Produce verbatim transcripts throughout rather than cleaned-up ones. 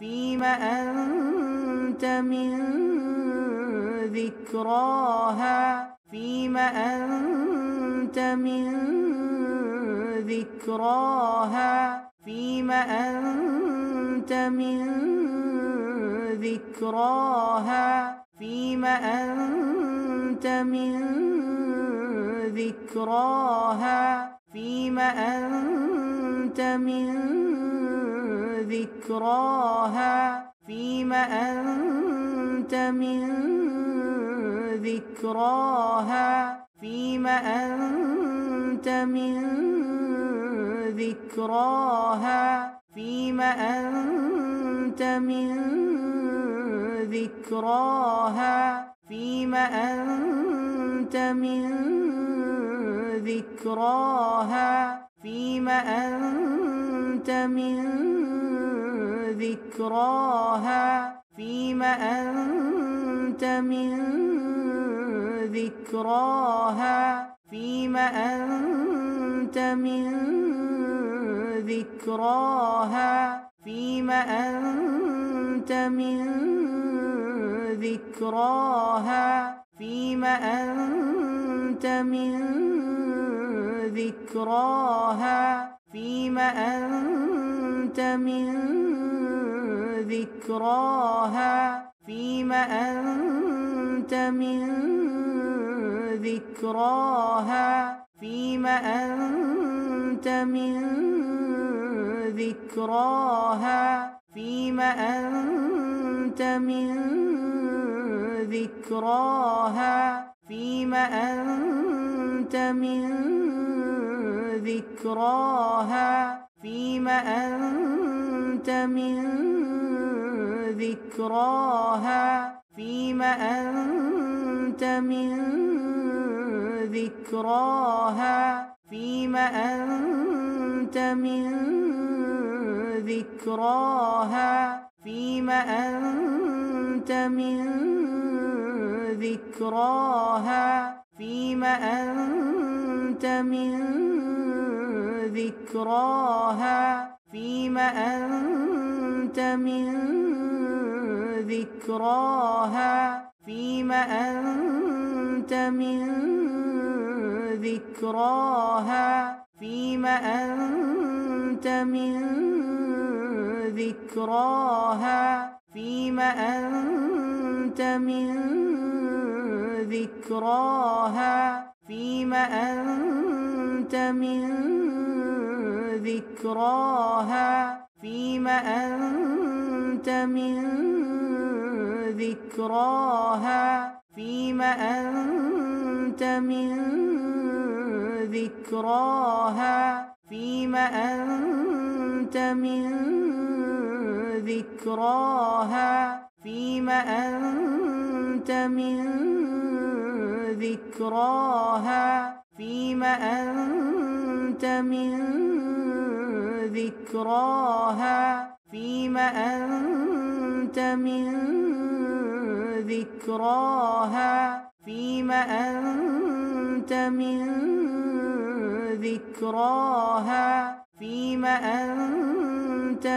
فيم أنت من ذكراها فيم أنت من ذكراها فيم أنت من ذكراها فيم أنت من ذكراها فيم أنت من ذكراها فيم أنت من ذكراها فيم أنت من ذكراها فيم أنت من ذكراها فيم أنت من ذكراها فيم أنت من ذكراها فيم أنت من ذكراها فيم أنت من ذكراها فيم أنت من ذكراها فيم أنت من ذكراها فيم أنت من ذكراها فيم أنت من ذكراها فيم أنت من ذكراها فيم أنت من ذكراها فيم أنت من ذكراها فيم أنت من ذكراها فيم أنت من ذكراها فيم أنت من ذكراها فيم أنت من ذكراها فيم أنت من ذكراها فيم أنت من ذكراها فيم أنت من ذكراها فيم أنت من ذكراها فيم أنت من ذكراها فيم أنت من ذكراها فيم أنت من ذكراها فيم أنت من ذكراها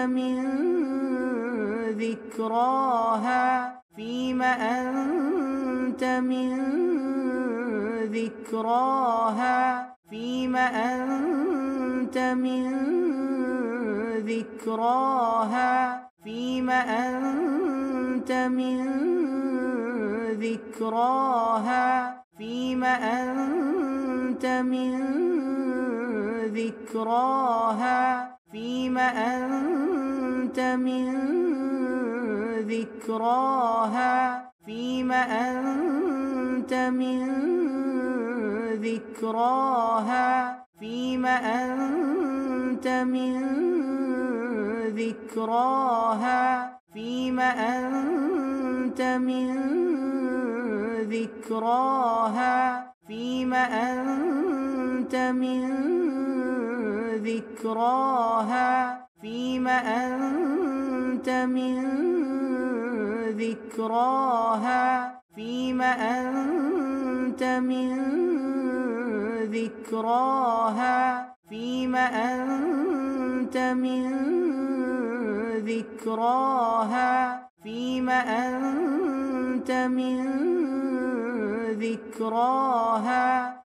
فيم أنت من ذكراها فيم أنت من ذكراها فيم أنت من ذكراها فيم أنت من ذكراها فيم أنت من ذكراها فيم أنت من ذكراها فيم أنت من ذكراها فيم أنت من ذكراها فيم أنت من ذكراها فيم أنت من ذكراها فيم أنت من ذكراها فيم أنت من ذكراها فيم أنت من ذكراها فيم أنت من ذكراها فيم أنت من ذكراها فيم أنت من ذكراها فيم أنت من ذكراها فيم أنت من ذكراها فيم أنت من ذكراها